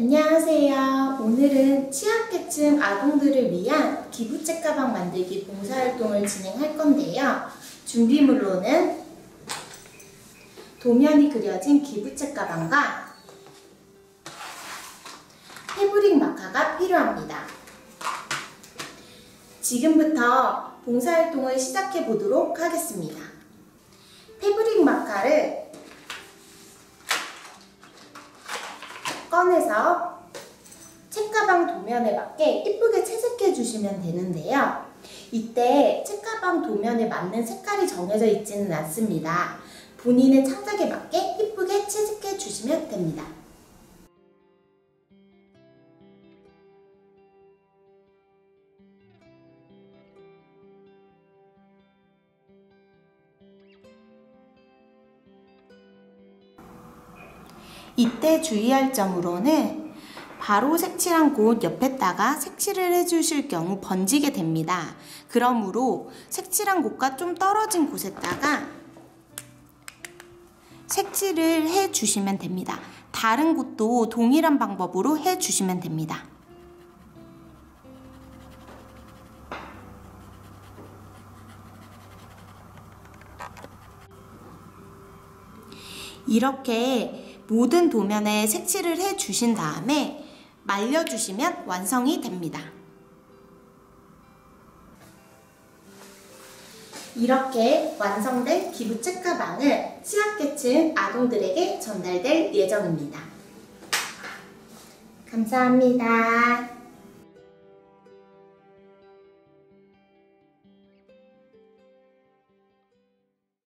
안녕하세요. 오늘은 취약계층 아동들을 위한 기부책 가방 만들기 봉사활동을 진행할 건데요. 준비물로는 도면이 그려진 기부책 가방과 패브릭 마카가 필요합니다. 지금부터 봉사활동을 시작해 보도록 하겠습니다. 패브릭 마카를 꺼내서 책가방 도면에 맞게 예쁘게 채색해 주시면 되는데요. 이때 책가방 도면에 맞는 색깔이 정해져 있지는 않습니다. 본인의 창작에 맞게 예쁘게 채색해 주시면 됩니다. 이때 주의할 점으로는 바로 색칠한 곳 옆에다가 색칠을 해주실 경우 번지게 됩니다. 그러므로 색칠한 곳과 좀 떨어진 곳에다가 색칠을 해주시면 됩니다. 다른 곳도 동일한 방법으로 해주시면 됩니다. 이렇게 모든 도면에 색칠을 해 주신 다음에 말려주시면 완성이 됩니다. 이렇게 완성된 기부책 가방은 취약계층 아동들에게 전달될 예정입니다. 감사합니다.